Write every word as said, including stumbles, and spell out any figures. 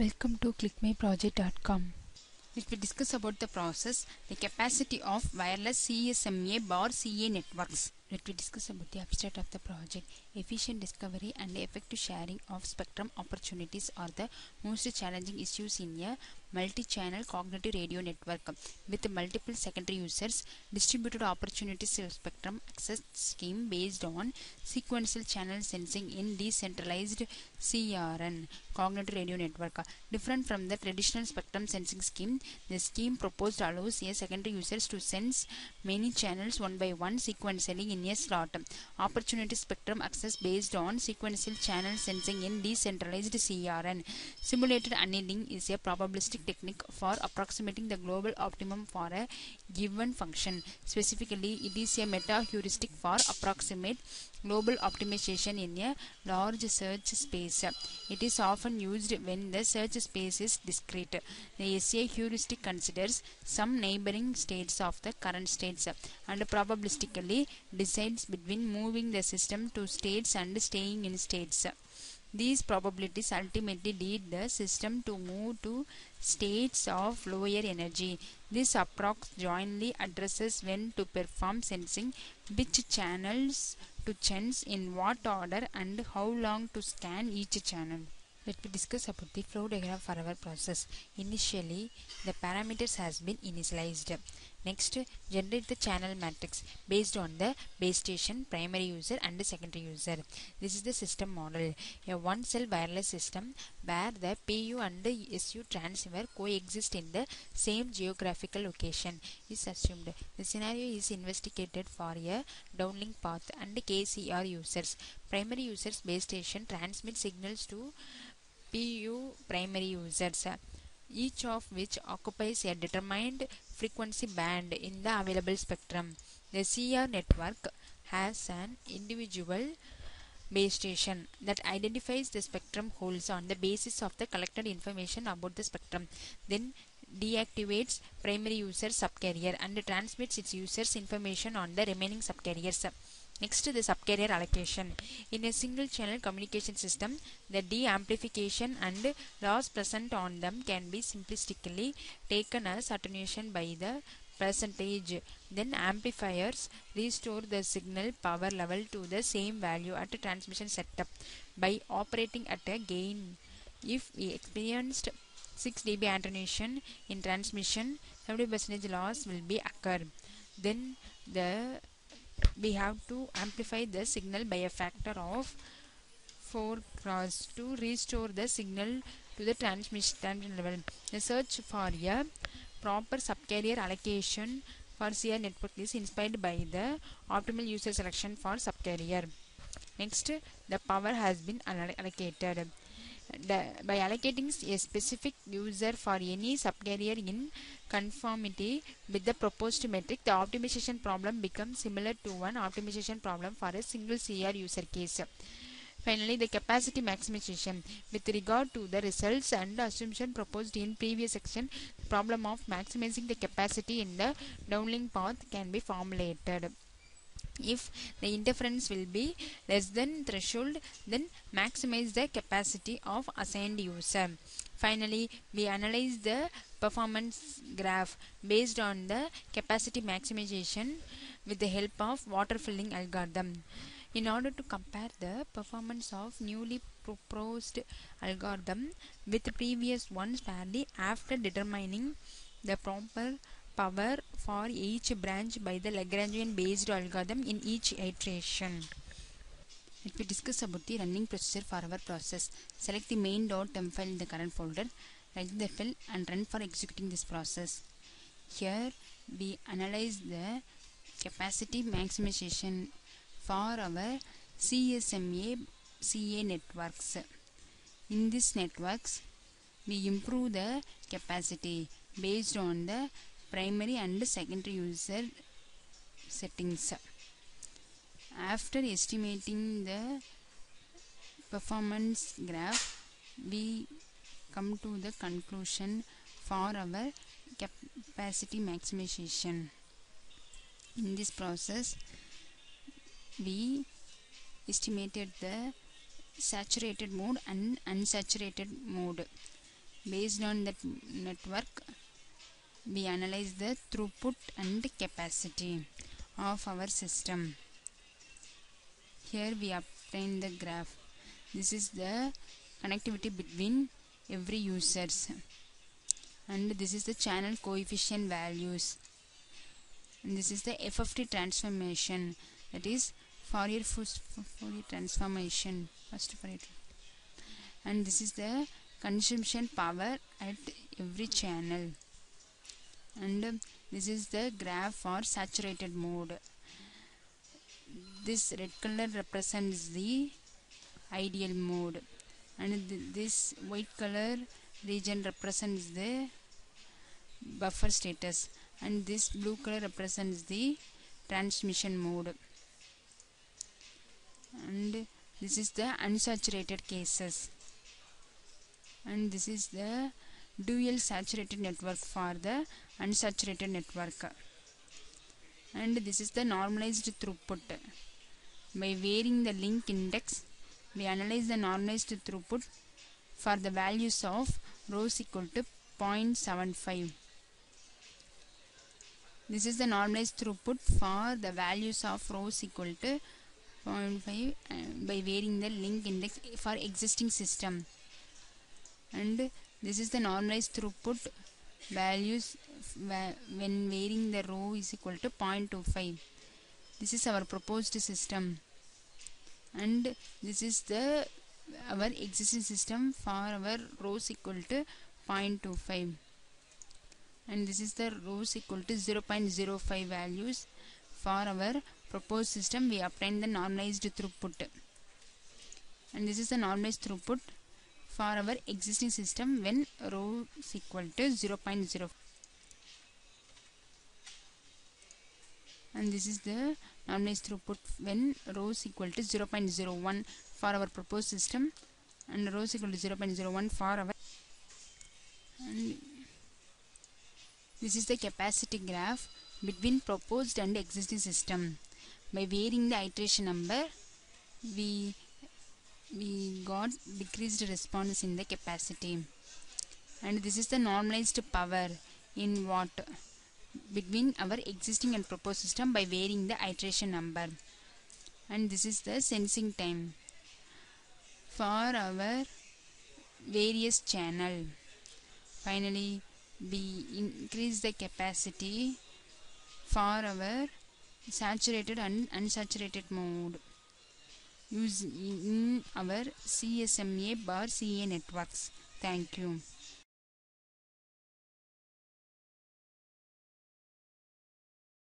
Welcome to click my project dot com. If we discuss about the process, the capacity of wireless C S M A bar C A networks. Let me discuss about the abstract of the project. Efficient discovery and effective sharing of spectrum opportunities are the most challenging issues in a multi-channel cognitive radio network with multiple secondary users. Distributed opportunities of spectrum access scheme based on sequential channel sensing in decentralized C R N cognitive radio network. Different from the traditional spectrum sensing scheme, the scheme proposed allows a secondary users to sense many channels one by one sequentially in a slot. Opportunity spectrum access based on sequential channel sensing in decentralized C R N. Simulated annealing is a probabilistic technique for approximating the global optimum for a given function. Specifically, it is a meta-heuristic for approximate global optimization in a large search space. It is often used when the search space is discrete. The S A heuristic considers some neighboring states of the current states and probabilistically decides between moving the system to states and staying in states. These probabilities ultimately lead the system to move to states of lower energy. This approach jointly addresses when to perform sensing, which channels to sense, in what order, and how long to scan each channel. Let me discuss about the flow diagram for our process. Initially, the parameters has been initialized. Next, generate the channel matrix based on the base station, primary user and the secondary user. This is the system model, a one-cell wireless system where the P U and the S U transceiver coexist in the same geographical location is assumed. The scenario is investigated for a downlink path and K C R users. Primary users base station transmit signals to P U primary users, each of which occupies a determined frequency band in the available spectrum. The C R network has an individual base station that identifies the spectrum holes on the basis of the collected information about the spectrum, then deactivates primary user subcarrier and transmits its users information on the remaining subcarriers. Next, the subcarrier allocation. In a single channel communication system, the de-amplification and loss present on them can be simplistically taken as attenuation by the percentage. Then amplifiers restore the signal power level to the same value at a transmission setup by operating at a gain. If we experienced six D B attenuation in transmission, seventy percent loss will be occur. Then the we have to amplify the signal by a factor of four cross to restore the signal to the transmission level. The search for a proper subcarrier allocation for C R network is inspired by the optimal user selection for subcarrier. Next, the power has been allocated. The, by allocating a specific user for any subcarrier in conformity with the proposed metric, the optimization problem becomes similar to one optimization problem for a single C R user case. Finally, the capacity maximization. With regard to the results and assumption proposed in previous section, the problem of maximizing the capacity in the downlink path can be formulated. If the interference will be less than threshold, then maximize the capacity of assigned user. Finally, we analyze the performance graph based on the capacity maximization with the help of water filling algorithm. In order to compare the performance of newly proposed algorithm with the previous ones fairly after determining the proper power for each branch by the Lagrangian based algorithm in each iteration. Let me discuss about the running procedure for our process. Select the main dot m file in the current folder, write the file and run for executing this process. Here we analyze the capacity maximization for our C S M A C A networks. In these networks, we improve the capacity based on the primary and secondary user settings. After estimating the performance graph, we come to the conclusion for our capacity maximization. In this process, we estimated the saturated mode and unsaturated mode. Based on that network, we analyze the throughput and capacity of our system. Here we obtain the graph. This is the connectivity between every users, and this is the channel coefficient values, and this is the F F T transformation, that is Fourier, Fourier transformation, first Fourier, and this is the consumption power at every channel, and this is the graph for saturated mode. This red color represents the ideal mode, and th this white color region represents the buffer status, and this blue color represents the transmission mode, and this is the unsaturated cases, and this is the dual saturated network for the unsaturated network, and this is the normalized throughput. By varying the link index, we analyze the normalized throughput for the values of rows equal to zero point seven five. This is the normalized throughput for the values of rows equal to zero point five by varying the link index for existing system, and this is the normalized throughput values when varying the row is equal to zero point two five. This is our proposed system, and this is the our existing system for our rows equal to zero point two five, and this is the rows equal to zero point zero five values for our proposed system. We obtain the normalized throughput, and this is the normalized throughput for our existing system when rows equal to zero point zero five, and this is the normalized throughput when rows equal to zero point zero one for our proposed system, and rows equal to zero point zero one for our, and this is the capacity graph between proposed and existing system. By varying the iteration number, we we got decreased response in the capacity, and this is the normalized power in watt between our existing and proposed system by varying the iteration number, and this is the sensing time for our various channel. Finally, we increase the capacity for our saturated and unsaturated mode using our C S M A bar C A networks. Thank you.